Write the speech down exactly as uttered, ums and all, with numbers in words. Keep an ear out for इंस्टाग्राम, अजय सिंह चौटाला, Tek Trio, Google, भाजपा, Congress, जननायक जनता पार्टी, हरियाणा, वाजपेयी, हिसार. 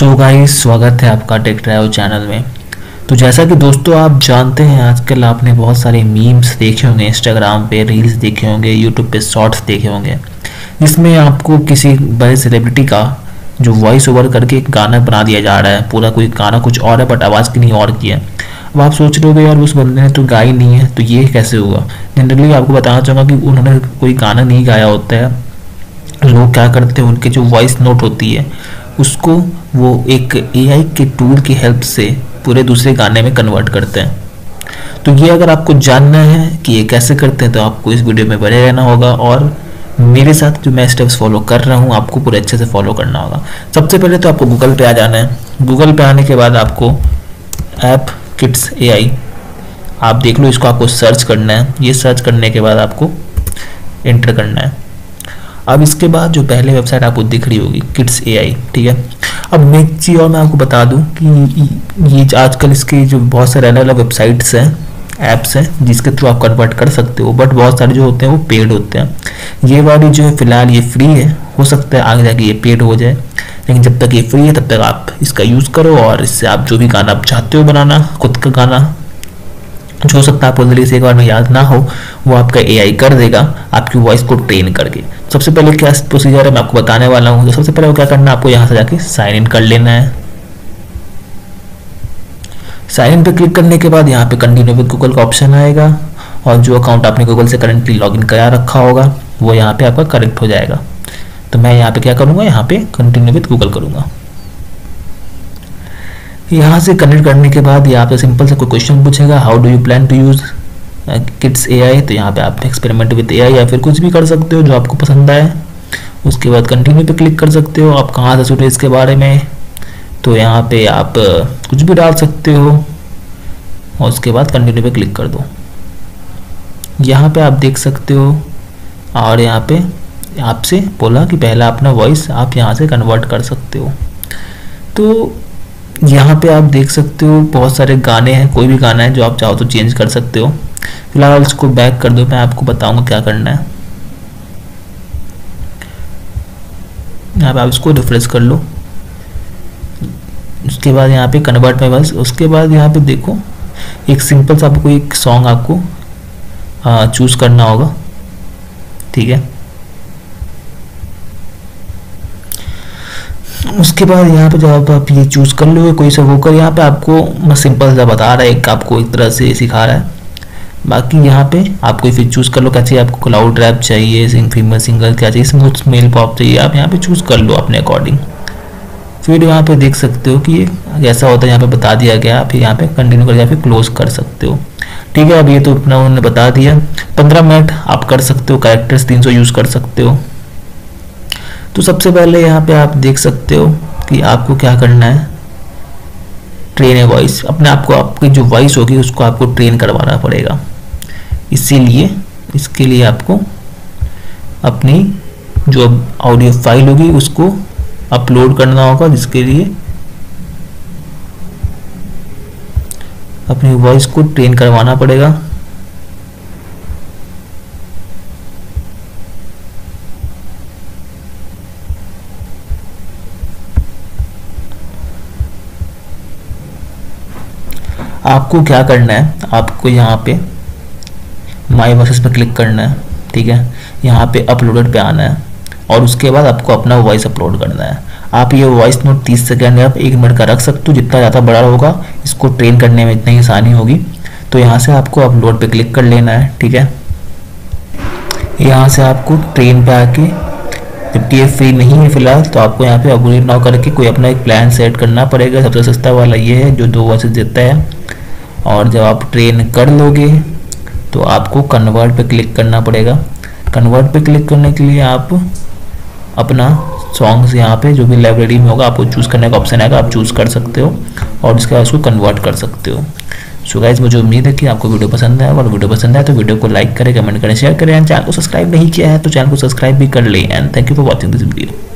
सो so guys, स्वागत है आपका टेक ट्रायो चैनल में। तो जैसा कि दोस्तों आप जानते हैं, आजकल आपने बहुत सारे मीम्स देखे होंगे, इंस्टाग्राम पे रील्स देखे होंगे, यूट्यूब पे शॉर्ट्स देखे होंगे, जिसमें आपको किसी बड़े सेलिब्रिटी का जो वॉइस ओवर करके एक गाना बना दिया जा रहा है। पूरा कोई गाना कुछ और है बट आवाज़ कहीं और की है। अब आप सोच रहे हो यार उस बंदे ने तो गाई नहीं है, तो ये कैसे हुआ। जनरली आपको बताना चाहूँगा कि उन्होंने कोई गाना नहीं गाया होता है। लोग क्या करते हैं, उनके जो वॉइस नोट होती है उसको वो एक एआई के टूल की हेल्प से पूरे दूसरे गाने में कन्वर्ट करते हैं। तो ये अगर आपको जानना है कि ये कैसे करते हैं तो आपको इस वीडियो में बने रहना होगा, और मेरे साथ जो मैं स्टेप्स फॉलो कर रहा हूँ आपको पूरे अच्छे से फॉलो करना होगा। सबसे पहले तो आपको गूगल पे आ जाना है। गूगल पे आने के बाद आपको ऐप किट्स एआई आप देख लो, इसको आपको सर्च करना है। ये सर्च करने के बाद आपको एंटर करना है। अब इसके बाद जो पहले वेबसाइट आपको दिख रही होगी किट्स एआई, ठीक है। अब मेक श्योर मैं आपको बता दूं कि ये आजकल इसके जो बहुत सारे अलग अलग वेबसाइट्स हैं, ऐप्स हैं, जिसके थ्रू आप कन्वर्ट कर सकते हो, बट बहुत सारे जो होते हैं वो पेड होते हैं। ये वाली जो है फिलहाल ये फ्री है, हो सकता है आगे जाके ये पेड हो जाए, लेकिन जब तक ये फ्री है तब तक आप इसका यूज़ करो, और इससे आप जो भी गाना आप चाहते हो बनाना, खुद का गाना जो हो सकता है आपको जल्दी से एक बार में याद ना हो, वो आपका एआई कर देगा आपकी वॉइस को ट्रेन करके। सबसे पहले क्या प्रोसीजर है मैं आपको बताने वाला हूँ। तो सबसे पहले वो क्या करना है, आपको यहाँ से जाके साइन इन कर लेना है। साइन इन पे क्लिक करने के बाद यहाँ पे कंटिन्यू विद गूगल का ऑप्शन आएगा, और जो अकाउंट आपने गूगल से करंटली लॉग इन करा रखा होगा वो यहाँ पे आपका करेक्ट हो जाएगा। तो मैं यहाँ पे क्या करूँगा, यहाँ पे कंटिन्यू विद गूगल करूँगा। यहाँ से कनेक्ट करने के बाद ये आपसे सिंपल सा कोई क्वेश्चन पूछेगा, how do you plan to use kits AI. तो यहाँ पे आप एक्सपेरिमेंट विद एआई या फिर कुछ भी कर सकते हो जो आपको पसंद आए। उसके बाद कंटिन्यू पे क्लिक कर सकते हो। आप कहाँ से सोचे इसके बारे में, तो यहाँ पे आप कुछ भी डाल सकते हो, और उसके बाद कंटिन्यू पे क्लिक कर दो। यहाँ पर आप देख सकते हो, और यहाँ पर आपसे बोला कि पहला अपना वॉइस आप यहाँ से कन्वर्ट कर सकते हो। तो यहाँ पे आप देख सकते हो बहुत सारे गाने हैं, कोई भी गाना है जो आप चाहो तो चेंज कर सकते हो। फिलहाल इसको बैक कर दो, मैं आपको बताऊंगा क्या करना है। यहाँ पे आप इसको रिफ्रेश कर लो। उसके बाद यहाँ पे कन्वर्ट में बस, उसके बाद यहाँ पे देखो एक सिंपल सा आपको एक सॉन्ग आपको चूज़ करना होगा, ठीक है। उसके बाद यहाँ पे जब आप ये चूज़ कर लोगे कोई सा होकर, यहाँ पे आपको मैं सिंपल सा बता रहा है, एक आपको एक तरह से सिखा रहा है। बाकी यहाँ पे आपको फिर चूज़ कर लो क्या चाहिए आपको, क्लाउड रैप चाहिए, सिंग फीमेल सिंगल क्या चाहिए, स्मूथ मेल पॉप चाहिए, आप यहाँ पे चूज़ कर लो अपने अकॉर्डिंग। फिर यहाँ पे देख सकते हो कि ये जैसा होता है यहाँ पे बता दिया गया, फिर यहाँ पे कंटिन्यू कर या फिर क्लोज कर सकते हो, ठीक है। अब ये तो अपना उन्होंने बता दिया। पंद्रह मिनट आप कर सकते हो, कैरेक्टर्स तीन सौ यूज़ कर सकते हो। तो सबसे पहले यहाँ पे आप देख सकते हो कि आपको क्या करना है, ट्रेन है वॉइस अपने आप को, आपकी जो वॉइस होगी उसको आपको ट्रेन करवाना पड़ेगा। इसीलिए इसके लिए आपको अपनी जो ऑडियो फाइल होगी उसको अपलोड करना होगा, जिसके लिए अपनी वॉइस को ट्रेन करवाना पड़ेगा। आपको क्या करना है, आपको यहाँ पे माई वॉइस पे क्लिक करना है, ठीक है। यहाँ पे अपलोडेड पे आना है, और उसके बाद आपको अपना वॉइस अपलोड करना है। आप ये वॉइस नोट तीस सेकेंड या एक मिनट का रख सकते हो, जितना ज़्यादा बड़ा होगा इसको ट्रेन करने में इतनी आसानी होगी। तो यहाँ से आपको अपलोड पे क्लिक कर लेना है, ठीक है। यहाँ से आपको ट्रेन पे आके, जबकि ये फ्री नहीं है फिलहाल, तो आपको यहाँ पे अपग्रेड ना करके कोई अपना एक प्लान सेट करना पड़ेगा। सबसे सस्ता वाला ये है जो दो वॉइस देता है, और जब आप ट्रेन कर लोगे तो आपको कन्वर्ट पे क्लिक करना पड़ेगा। कन्वर्ट पे क्लिक करने के लिए आप अपना सॉन्ग्स यहाँ पे जो भी लाइब्रेरी में होगा आपको चूज़ करने का ऑप्शन आएगा, आप चूज़ कर सकते हो, और उसके बाद उसको कन्वर्ट कर सकते हो। सो गाइस, मुझे उम्मीद है कि आपको वीडियो पसंद आया, और वीडियो पसंद आया तो वीडियो को लाइक करें, कमेंट करें, शेयर करें, एंड चैनल को सब्सक्राइब नहीं किया है तो चैनल को सब्सक्राइब भी कर लें। And thank you for watching this video.